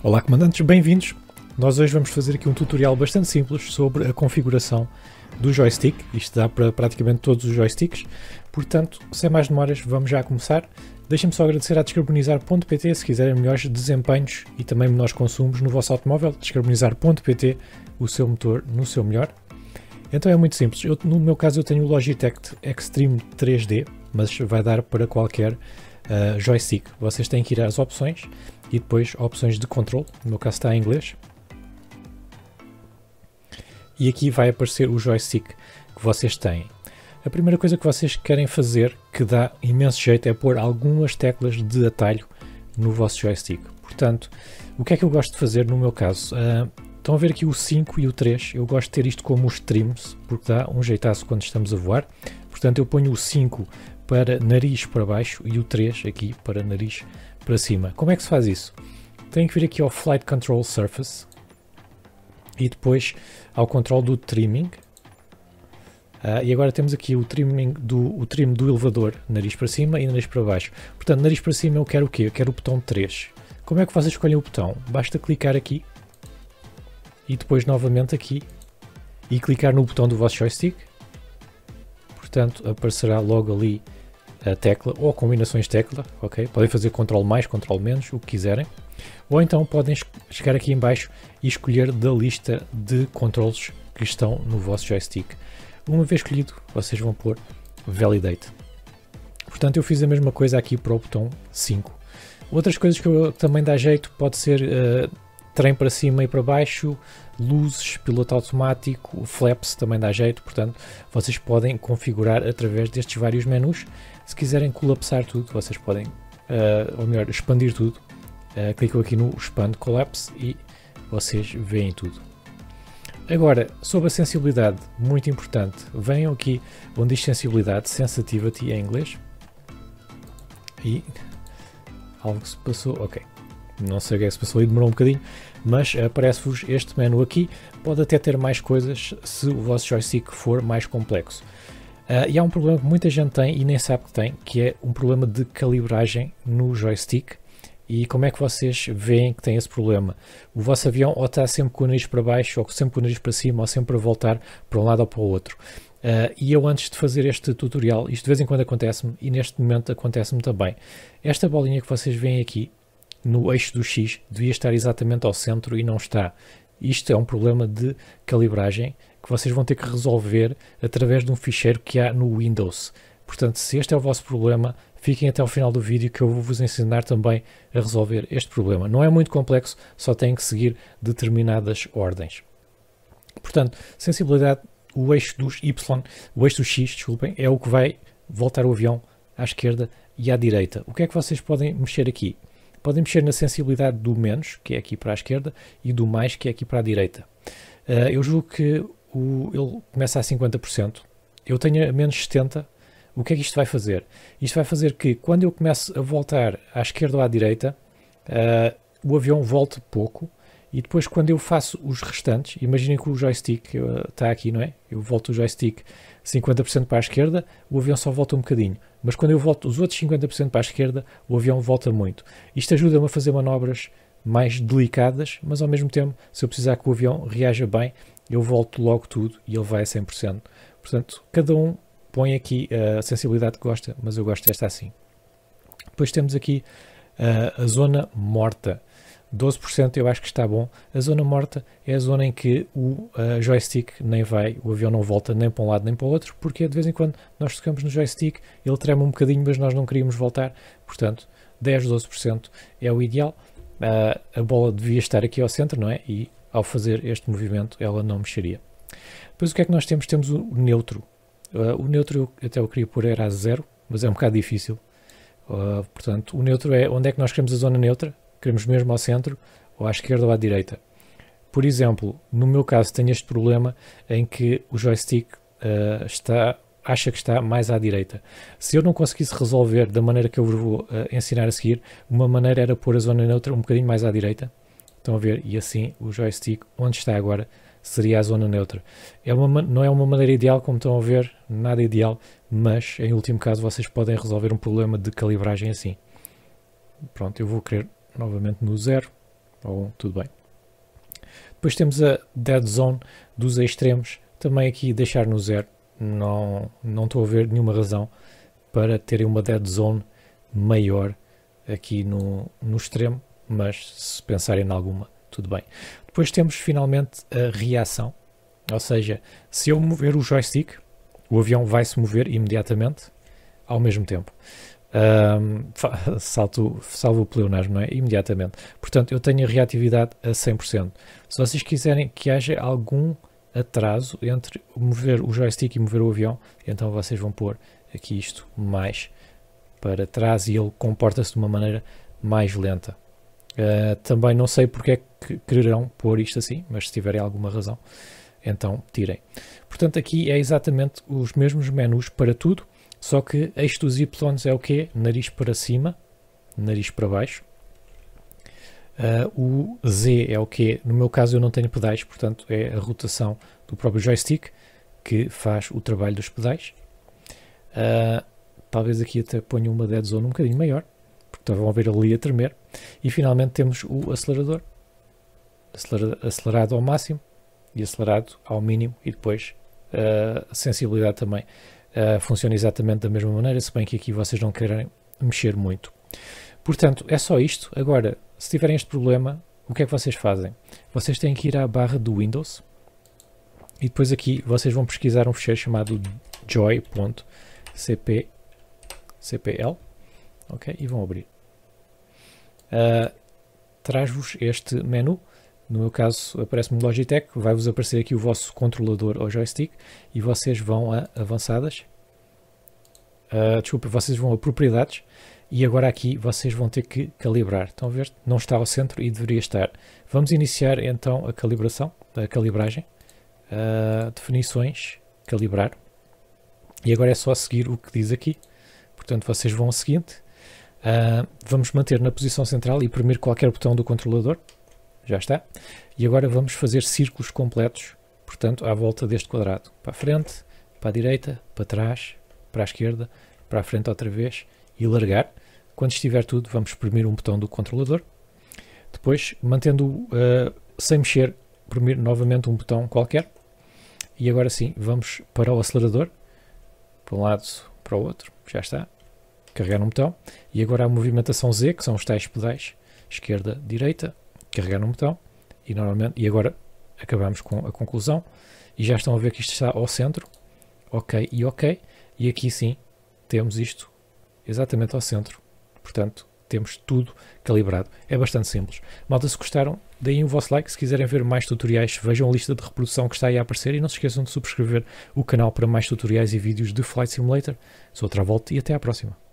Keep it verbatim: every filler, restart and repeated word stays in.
Olá comandantes, bem-vindos! Nós hoje vamos fazer aqui um tutorial bastante simples sobre a configuração do joystick. Isto dá para praticamente todos os joysticks, portanto, sem mais demoras, vamos já começar. Deixem-me só agradecer à descarbonizar ponto pt se quiserem melhores desempenhos e também menores consumos no vosso automóvel. Descarbonizar ponto pt, o seu motor no seu melhor. Então é muito simples. Eu, no meu caso eu tenho o Logitech Extreme três D, mas vai dar para qualquer Uh, joystick. Vocês têm que ir às opções e depois opções de controle, no meu caso está em inglês, e aqui vai aparecer o joystick que vocês têm. A primeira coisa que vocês querem fazer, que dá imenso jeito, é pôr algumas teclas de atalho no vosso joystick. Portanto, o que é que eu gosto de fazer no meu caso? Uh, estão a ver aqui o cinco e o três, eu gosto de ter isto como os trims, porque dá um jeitaço quando estamos a voar. Portanto, eu ponho o cinco para nariz para baixo e o três aqui para nariz para cima. Como é que se faz isso? Tem que vir aqui ao Flight Control Surface e depois ao controle do trimming. Ah, e agora temos aqui o, trimming do, o trim do elevador, nariz para cima e nariz para baixo. Portanto, nariz para cima eu quero o quê? Eu quero o botão três. Como é que vocês escolhem o botão? Basta clicar aqui e depois novamente aqui e clicar no botão do vosso joystick. Portanto, aparecerá logo ali a tecla ou combinações de tecla, ok? Podem fazer controle mais, controle menos, o que quiserem. Ou então podem chegar aqui em baixo e escolher da lista de controles que estão no vosso joystick. Uma vez escolhido, vocês vão pôr Validate. Portanto, eu fiz a mesma coisa aqui para o botão cinco. Outras coisas que eu, também dá jeito, pode ser uh, trem para cima e para baixo, luzes, piloto automático, flaps também dá jeito. Portanto, vocês podem configurar através destes vários menus. Se quiserem colapsar tudo, vocês podem, uh, ou melhor, expandir tudo. Uh, clicam aqui no Expand Collapse e vocês veem tudo. Agora, sobre a sensibilidade, muito importante, venham aqui onde diz sensibilidade, sensitivity em inglês. E algo se passou, ok. Não sei o que é que se passou ali, demorou um bocadinho, mas aparece-vos este menu aqui. Pode até ter mais coisas se o vosso joystick for mais complexo. Uh, e há um problema que muita gente tem e nem sabe que tem, que é um problema de calibragem no joystick. E como é que vocês veem que tem esse problema? O vosso avião ou está sempre com o nariz para baixo, ou sempre com o nariz para cima, ou sempre a voltar para um lado ou para o outro. Uh, e eu antes de fazer este tutorial, isto de vez em quando acontece-me, e neste momento acontece-me também. Esta bolinha que vocês veem aqui, no eixo do X, devia estar exatamente ao centro e não está. Isto é um problema de calibragem que vocês vão ter que resolver através de um ficheiro que há no Windows. Portanto, se este é o vosso problema, fiquem até ao final do vídeo que eu vou vos ensinar também a resolver este problema. Não é muito complexo, só têm que seguir determinadas ordens. Portanto, sensibilidade, o eixo dos Y, o eixo do X, desculpem, é o que vai voltar o avião à esquerda e à direita. O que é que vocês podem mexer aqui? Podem mexer na sensibilidade do menos, que é aqui para a esquerda, e do mais, que é aqui para a direita. Uh, eu julgo que o, ele começa a cinquenta por cento, eu tenho a menos setenta por cento, o que é que isto vai fazer? Isto vai fazer que quando eu começo a voltar à esquerda ou à direita, uh, o avião volte pouco, e depois quando eu faço os restantes, imaginem que o joystick está aqui, não é? Eu volto o joystick cinquenta por cento para a esquerda, o avião só volta um bocadinho. Mas quando eu volto os outros cinquenta por cento para a esquerda, o avião volta muito. Isto ajuda-me a fazer manobras mais delicadas, mas ao mesmo tempo, se eu precisar que o avião reaja bem, eu volto logo tudo e ele vai a cem por cento. Portanto, cada um põe aqui a sensibilidade que gosta, mas eu gosto desta assim. Depois temos aqui a, a zona morta. doze por cento eu acho que está bom. A zona morta é a zona em que o uh, joystick nem vai, o avião não volta nem para um lado nem para o outro, porque de vez em quando nós tocamos no joystick, ele trema um bocadinho, mas nós não queríamos voltar. Portanto, dez, doze por cento é o ideal. Uh, a bola devia estar aqui ao centro, não é? E ao fazer este movimento ela não mexeria. Depois o que é que nós temos? Temos o neutro. Uh, o neutro eu até eu queria pôr era a zero, mas é um bocado difícil. Uh, portanto, o neutro é onde é que nós queremos a zona neutra. Queremos mesmo ao centro, ou à esquerda ou à direita. Por exemplo, no meu caso tenho este problema em que o joystick uh, está, acha que está mais à direita. Se eu não conseguisse resolver da maneira que eu vou uh, ensinar a seguir, uma maneira era pôr a zona neutra um bocadinho mais à direita. Estão a ver? E assim o joystick, onde está agora, seria a zona neutra. É uma, não é uma maneira ideal, como estão a ver, nada ideal, mas em último caso vocês podem resolver um problema de calibragem assim. Pronto, eu vou querer novamente no zero, ou tudo bem. Depois temos a dead zone dos extremos, também aqui deixar no zero, não, não estou a ver nenhuma razão para terem uma dead zone maior aqui no, no extremo, mas se pensarem em alguma, tudo bem. Depois temos finalmente a reação, ou seja, se eu mover o joystick, o avião vai se mover imediatamente ao mesmo tempo. Um, salto, salvo o pleonasmo, não é? Imediatamente. Portanto, eu tenho a reatividade a cem por cento. Se vocês quiserem que haja algum atraso entre mover o joystick e mover o avião, então vocês vão pôr aqui isto mais para trás e ele comporta-se de uma maneira mais lenta. Uh, também não sei porque é que quererão pôr isto assim, mas se tiverem alguma razão, então tirem. Portanto, aqui é exatamente os mesmos menus para tudo, só que eixo dos Y é o quê? Nariz para cima, nariz para baixo. Uh, o Z é o quê? No meu caso eu não tenho pedais, portanto é a rotação do próprio joystick que faz o trabalho dos pedais. Uh, talvez aqui até ponha uma dead zone um bocadinho maior, porque vão ver ali a tremer. E finalmente temos o acelerador, acelerado, acelerado ao máximo e acelerado ao mínimo, e depois uh, a sensibilidade também. Uh, funciona exatamente da mesma maneira, se bem que aqui vocês não querem mexer muito. Portanto, é só isto. Agora, se tiverem este problema, o que é que vocês fazem? Vocês têm que ir à barra do Windows e depois aqui vocês vão pesquisar um fecheiro chamado joy ponto c p l, ok? E vão abrir. Uh, Traz-vos este menu. No meu caso aparece-me Logitech, vai-vos aparecer aqui o vosso controlador ou joystick e vocês vão a avançadas, uh, desculpa, vocês vão a propriedades e agora aqui vocês vão ter que calibrar. Estão a ver? Não está ao centro e deveria estar. Vamos iniciar então a calibração, a calibragem, uh, definições, calibrar, e agora é só seguir o que diz aqui. Portanto, vocês vão ao seguinte, uh, vamos manter na posição central e imprimir qualquer botão do controlador. Já está. E agora vamos fazer círculos completos, portanto, à volta deste quadrado. Para a frente, para a direita, para trás, para a esquerda, para a frente outra vez e largar. Quando estiver tudo, vamos exprimir um botão do controlador. Depois, mantendo uh, sem mexer, exprimir novamente um botão qualquer. E agora sim, vamos para o acelerador. Para um lado, para o outro. Já está. Carregar um botão. E agora a movimentação Z, que são os tais pedais. Esquerda, direita. Carregar um botão e, normalmente, e agora acabamos com a conclusão e já estão a ver que isto está ao centro, ok e ok, e aqui sim temos isto exatamente ao centro, portanto temos tudo calibrado. É bastante simples. Malta, se gostaram, deem o vosso like. Se quiserem ver mais tutoriais, vejam a lista de reprodução que está aí a aparecer e não se esqueçam de subscrever o canal para mais tutoriais e vídeos de Flight Simulator. Sou Travolta e até à próxima.